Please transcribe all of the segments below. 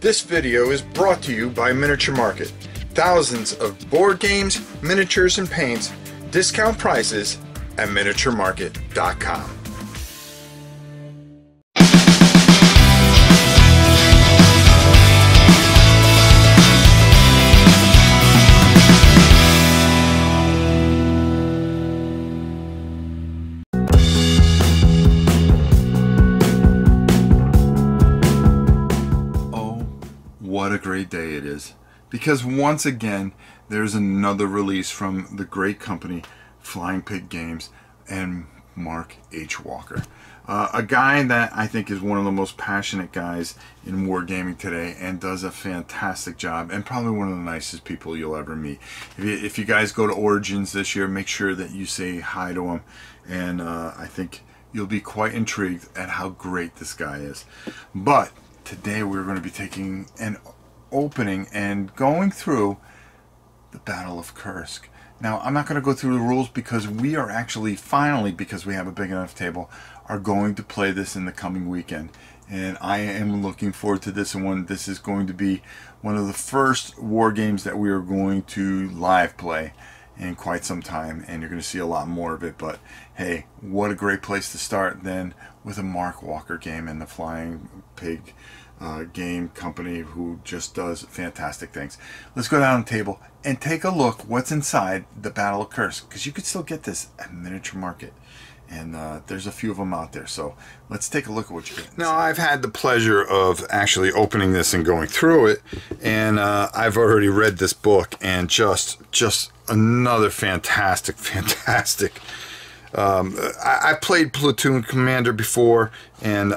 This video is brought to you by Miniature Market. Thousands of board games, miniatures, and paints, discount prices at miniaturemarket.com. What a great day it is, because once again there's another release from the great company Flying Pig Games and Mark H. Walker, a guy that I think is one of the most passionate guys in wargaming today and does a fantastic job, and probably one of the nicest people you'll ever meet. If you guys go to Origins this year, make sure that you say hi to him, and I think you'll be quite intrigued at how great this guy is. But today we're going to be taking an opening and going through the Battle of Kursk. Now, I'm not going to go through the rules because we are actually finally, because we have a big enough table, are going to play this in the coming weekend. And I am looking forward to this one. This is going to be one of the first war games that we are going to live play in quite some time, and you're going to see a lot more of it. But hey, what a great place to start then with a Mark Walker game and the Flying Pig game company, who just does fantastic things. Let's go down the table and take a look what's inside the Battle of Kursk, because you could still get this at Miniature Market, and there's a few of them out there. So let's take a look at what you get. Now, I've had the pleasure of actually opening this and going through it, and I've already read this book, and just another fantastic. I played Platoon Commander before, and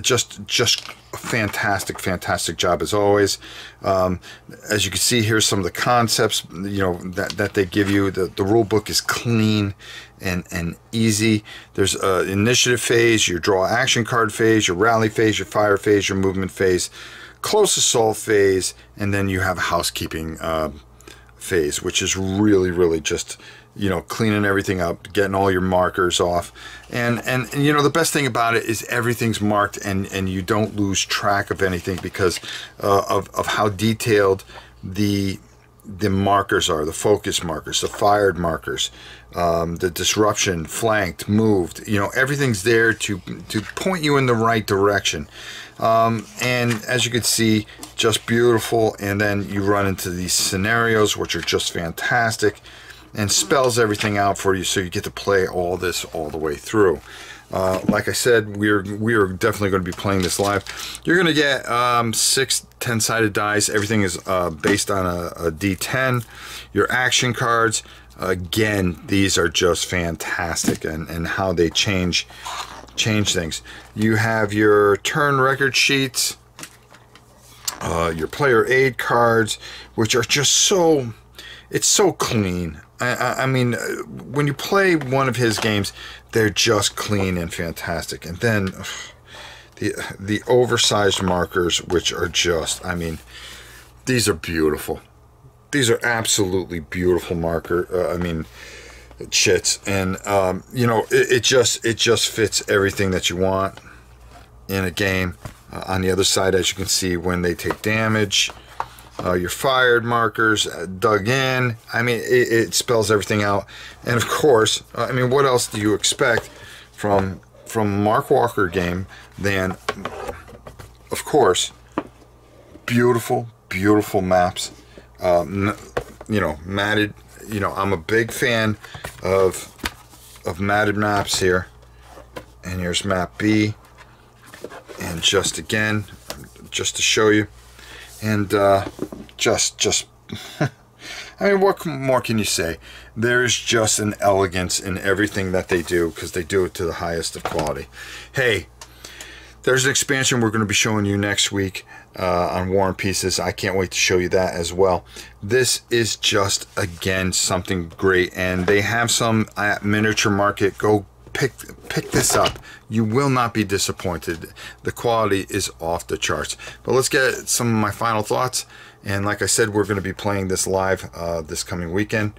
just a fantastic job as always. As you can see, here's some of the concepts, you know, that they give you. The rule book is clean and easy. There's initiative phase, your draw action card phase, your rally phase, your fire phase, your movement phase, close assault phase, and then you have housekeeping phase, which is really just, you know, cleaning everything up, getting all your markers off, and you know, the best thing about it is everything's marked, and you don't lose track of anything because of how detailed the markers are, the focus markers, the fired markers, the disruption, flanked, moved, you know, everything's there to point you in the right direction. And as you can see, just beautiful. And then you run into these scenarios, which are just fantastic, and spells everything out for you, so you get to play all this all the way through. Like I said, we are definitely going to be playing this live. You're going to get 6 10-sided dice. Everything is based on a D10. Your action cards, again, these are just fantastic, and how they change things. You have your turn record sheets, your player aid cards, which are just so, it's so clean. I mean, when you play one of his games, they're just clean and fantastic. And then the oversized markers, which are just, I mean, these are beautiful. These are absolutely beautiful marker, I mean, chits. And you know, it just fits everything that you want in a game. On the other side, as you can see, when they take damage, your fired markers, dug in. I mean, it spells everything out. And of course, I mean, what else do you expect from Mark Walker game than, of course, beautiful maps. You know, matted. You know, I'm a big fan of matted maps here. And here's map B. And just again, just to show you. And just I mean, what more can you say? There's just an elegance in everything that they do, because they do it to the highest of quality. Hey, there's an expansion we're going to be showing you next week on War and Pieces. I can't wait to show you that as well. This is just, again, something great, and they have some at Miniature Market. Go pick this up. You will not be disappointed. The quality is off the charts. But let's get some of my final thoughts, and like I said, we're going to be playing this live this coming weekend,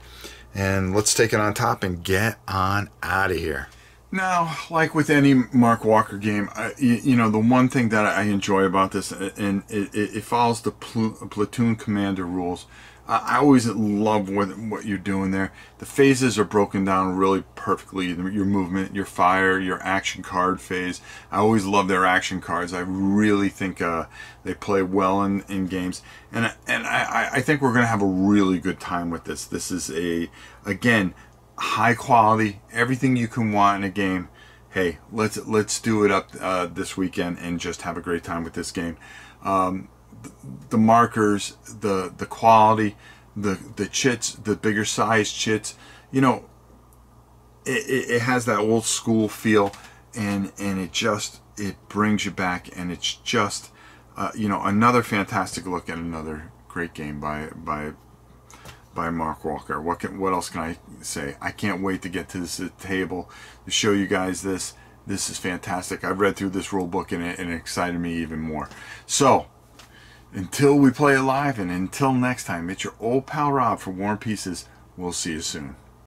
and let's take it on top and get on out of here. Now, like with any Mark Walker game, you know, the one thing that I enjoy about this, and it follows the Platoon Commander rules. I always love what you're doing there. The phases are broken down really perfectly. Your movement, your fire, your action card phase. I always love their action cards. I really think they play well in games. And I think we're going to have a really good time with this. This is, again, high quality, everything you can want in a game. Hey, let's do it up this weekend and just have a great time with this game. The markers, the quality, the chits, the bigger size chits, you know, it has that old school feel, and it brings you back, and it's just you know, another fantastic look at another great game by Mark Walker. What else can I say? I can't wait to get to this table to show you guys this. This is fantastic. I've read through this rule book, and it excited me even more. So, until we play it live, and until next time, it's your old pal Rob for War and Pieces. We'll see you soon.